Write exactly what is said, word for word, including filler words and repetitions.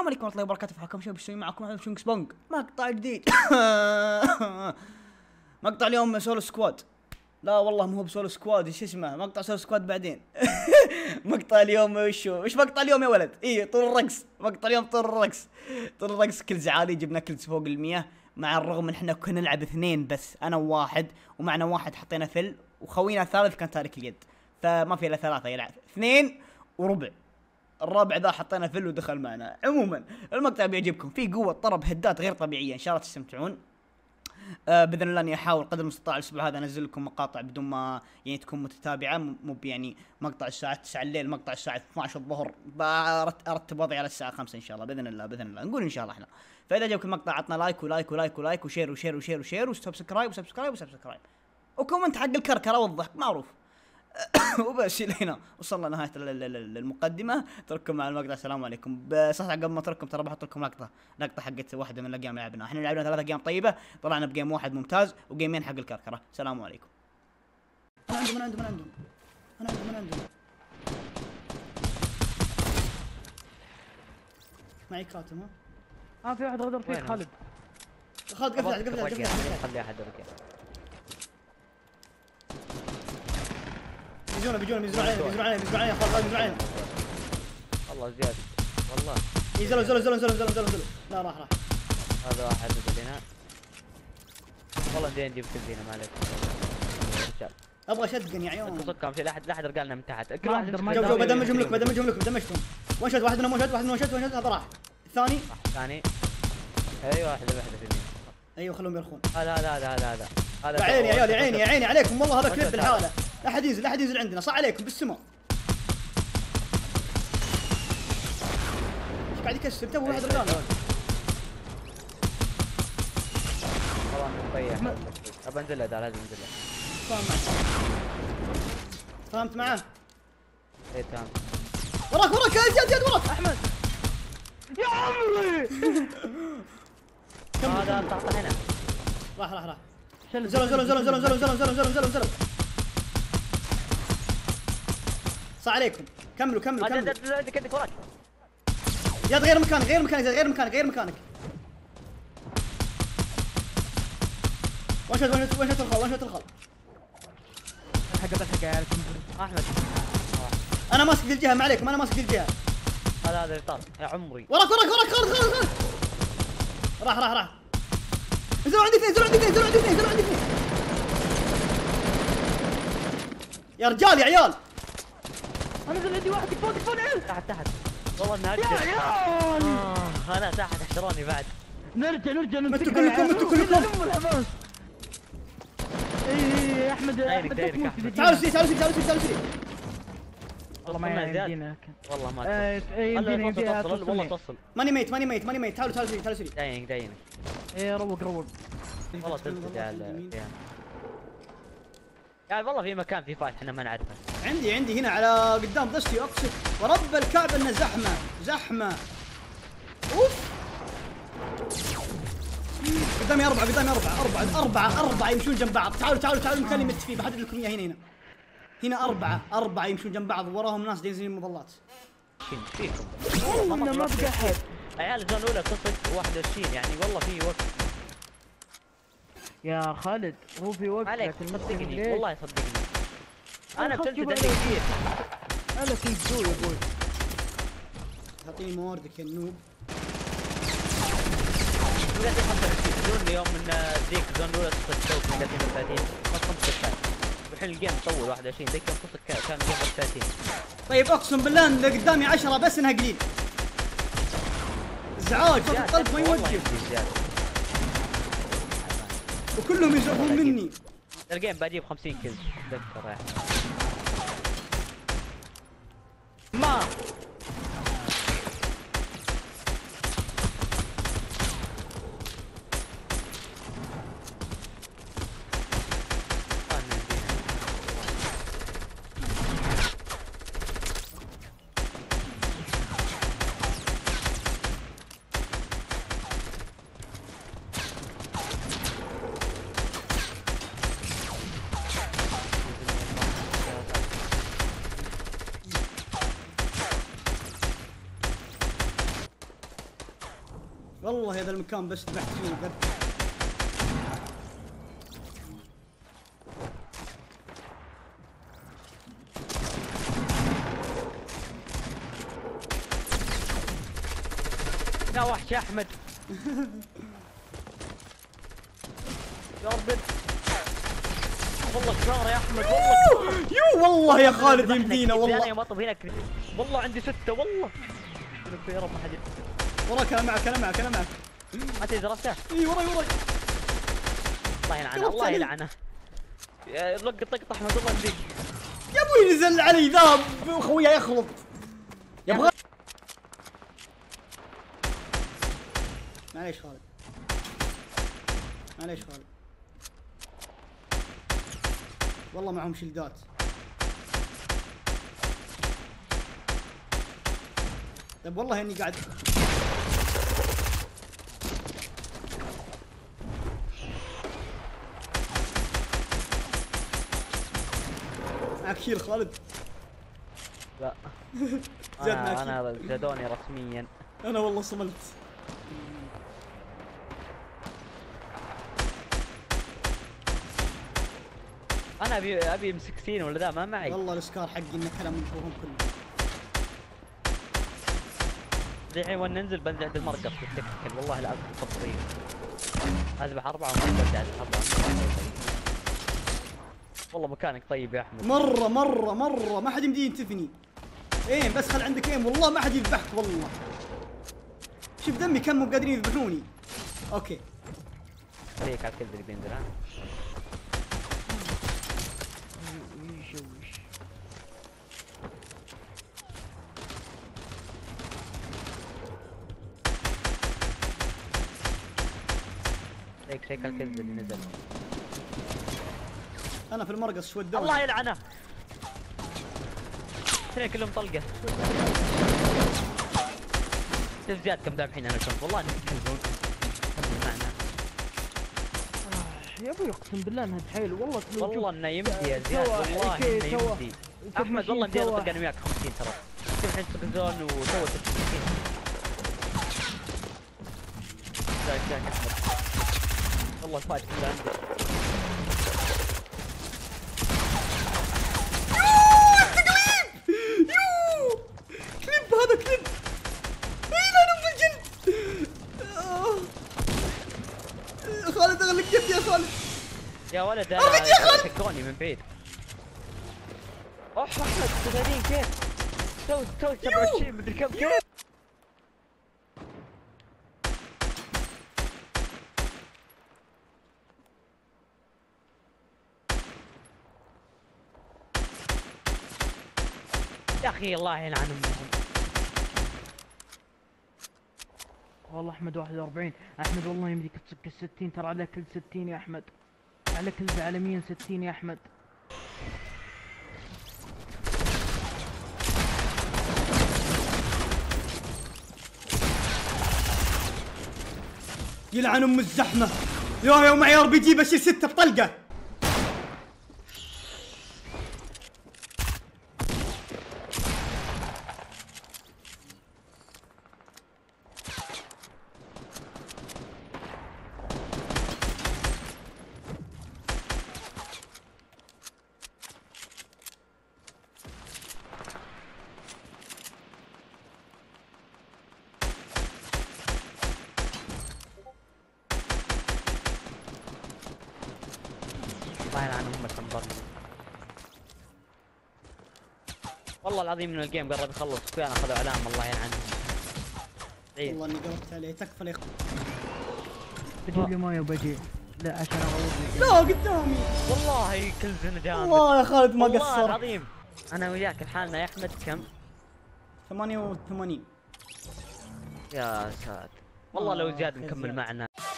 السلام عليكم ورحمة الله وبركاته، فحكم شباب شو معكم على شونغكس بونغ مقطع جديد. مقطع اليوم سولو سكواد. لا والله مو هو بسولو سكواد، ايش اسمه مقطع سولو سكواد بعدين. مقطع اليوم وش وش مقطع اليوم يا ولد؟ اي طول الرقص، مقطع اليوم طول الرقص طول الرقص كلز عالي، جبنا كلز فوق المية مع الرغم ان احنا كنا نلعب اثنين بس، انا وواحد ومعنا واحد حطينا فل وخوينا الثالث كان تارك اليد، فما في الا ثلاثة يلعب، اثنين وربع. الرابع ذا حطينا فل ودخل معنا. عموما المقطع بيعجبكم، في قوة طرب هدات غير طبيعية، ان شاء الله تستمتعون. آه باذن الله اني احاول قدر المستطاع الاسبوع هذا انزل لكم مقاطع بدون ما يعني تكون متتابعة، مو يعني مقطع الساعة تسعة الليل، مقطع الساعة اثني عشر الظهر، ارتب وضعي على الساعة خمسة ان شاء الله، باذن الله باذن الله نقول ان شاء الله احنا. فاذا عجبكم المقطع عطنا لايك ولايك ولايك ولايك وشير وشير وشير وشير وسبسكرايب وسبسكرايب وسبسكرايب. وكومنت حق الكركرة والضحك معروف. وبس هنا وصلنا نهايه المقدمه، اترككم مع المقطع. السلام عليكم. بصح قبل ما اترككم ترى بحط لكم لقطه لقطه حقت واحده من الاقيام اللي لعبناها، احنا لعبنا ثلاثة اقيام طيبه، طلعنا بجيم واحد ممتاز وجيمين حق الكركره. السلام عليكم. انا عندهم انا عندهم انا عندهم انا عندهم انا عندهم معي كاتم. ها في واحد غدر فيك خالد. خالد قفل قفل قفل قفل خلي احد يركع. بيجونا بيجونا بيزرعون علينا بيزرعون علينا بيزرعون علينا خالد بيزرعون علينا. والله زياد والله. ينزلوا ينزلوا ينزلوا ينزلوا ينزلوا ينزلوا. لا راح راح. هذا واحد بدينا. والله زين جبت الزينة ما عليك. ابغى شدقن يا عيون. صكهم شيء لا احد لا احد رجالنا من تحت. كل واحد جو جو بدمجهم لكم بدمجهم لكم بدمجتهم. ون شوت واحد منهم ون شوت واحد منهم ون شوت ون شوت هذا راح. الثاني. الثاني. ايوه واحدة واحدة في اليمين. ايوه خلهم يرخون. هذا هذا هذا هذا هذا. يا عيني يا عيال يا عيني يا عيني عليكم والله هذا كلب الحالة. لا حد ينزل لا حد ينزل عندنا صح عليكم بالسماء. ايش قاعد يكسر تو واحد رجالنا. والله مطيح ابى انزل له دار لازم انزل له. فاهم معك فهمت معاه؟ اي تمام. وراك وراك يا زياد زياد وراك احمد يا عمري. هذا طاح هنا راح راح راح. انزلوا انزلوا انزلوا انزلوا انزلوا انزلوا انزلوا انزلوا صح عليكم. كملوا كملوا كملوا يا غير مكانك غير مكانك غير مكانك غير مكانك. وين شوت وين شوت وين شوت الخال وين شوت الخال. الحق الحق يا عيال احمد انا ماسك ذي الجهه ما عليكم انا ماسك ذي الجهه. هذا هذا يطار يا عمري. وراك وراك وراك خالد خالد خالد راح راح راح. انزلوا عندي اثنين انزلوا عندي اثنين انزلوا عندي اثنين انزلوا عندي اثنين يا رجال يا عيال. انا نزل عندي واحد فوق فوق العيل تحت تحت. والله انها يا عيال آه انا تحت احتروني بعد. نرجع نرجع نرجع كلكم انتم كلكم. اي اي احمد احمد تعالوا سريع تعالوا سريع تعالوا سريع. والله ما يمدينا والله ما يمدينا والله توصل. ماني ميت ماني ميت ماني ميت تعالوا تعالوا سريع تعالوا سريع. داينك داينك اي روق روق. والله تلتقي على يعني والله في مكان في فايت احنا ما نعرفه. عندي عندي هنا على قدام ضشتي اقصد ورب الكعبه انه زحمه زحمه. اوف قدامي اربعه قدامي اربعه اربعه اربعه اربعه يمشون جنب بعض. تعالوا تعالوا تعالوا المكان اللي مت فيه بحدد لكم اياه. هنا هنا هنا اربعه اربعه يمشون جنب بعض وراهم ناس دايزين مظلات. والله ما بقى احد. عيال الزون الاولى تصل واحد وعشرين يعني والله في وقت. يا خالد هو في وقت لكن صدقني والله صدقني انا بتنتد كثير. انا كنت زول يا ابوي. اعطيني مواردك يا النوب. قاعد خمسة وعشرين زون اليوم من ذيك زون الاولى تصل توك ثلاثين خمسة وعشرين والحين الجيم طول واحد وعشرين ذيك كان كان ثلاثين. طيب اقسم بالله ان قدامي عشرة بس انها قليل. ازعاج صوت القلب ما يوقف. وكلهم يزعفون مني. الجيم بجيب خمسين كيلز تذكر يا احمد. ما والله هذا المكان بس ذبحت فيه ذبح. لا وحش يا احمد. جربت والله شجره يا احمد والله. يو والله يا خالد يمدينا والله. انا مطب هنا والله عندي سته والله. يا رب ما حد وراك انا معك انا معك انا معك. ما تدري درسته؟ اي وراي وراي. الله يلعنه الله يلعنه. لقط لقط احمد الله يهديك. يا ابوي نزل علي ذا خويا يخلط. يبغى معليش خالد معليش خالد والله معهم شلدات طيب والله اني قاعد معك شيل خالد لا انا انا زادوني رسميا انا والله صملت انا ابي ابي ام ستة عشر ولا ذا ما معي والله الاسكار حقي انه كلام مشهورهم كلهم دحين وين ننزل بنزل عند المرقص بالتكتيكال والله العظيم خطير اذبح اربعه وما بدي اذبح اربعه والله مكانك طيب يا احمد مره مره مره ما حد يمديني ينتفني ايم بس خل عندك ايم والله ما حد يذبحك والله شوف دمي كم مو قادرين يذبحوني اوكي خليك على الكلب اللي بينزل ها هيك هيك الكذب اللي نزل انا في المرقص شو الدور الله يلعنه ترى كلهم طلقه كيف زيادكم ذابحين انا كنت والله انك تكذبون يا ابوي اقسم بالله انها تحيل والله والله انه يمدي يا زياد والله انه يمدي احمد والله بدي اطق انا وياك خمسين ترى كيف الحين تقزون وسووا تسعين زاك زاك احمد والله الفايت كله عندي يووووو التقليب يووووو كليب هذا كليب اي لا نوم الجلد خالد اغلق جلدي يا خالد يا ولد انا شكوني من بعيد اوح احمد ثمانين كيف تو تو سبعة وعشرين مدري كم كيف يا اخي الله يلعن امهم والله احمد واحد واربعين احمد والله يمديك تصك الستين ترى على كل ستين يا احمد على كل عالميا ستين يا احمد يلعن ام الزحمه يا يا معي ار بي جي بشيل سته بطلقه الله يلعن امك انظرني والله العظيم انه الجيم قرب يخلص اخويانا اخذوا علامه الله يلعنهم والله اني قلبت عليه تكفى يا اخوي بجيب لي ماي وبجي لا عشان اغلط لا قدامي والله كل زين جامد والله يا خالد ما قصرت والله العظيم انا وياك لحالنا يا احمد كم؟ ثمانية وثمانين يا ساتر والله لو زياد مكمل معنا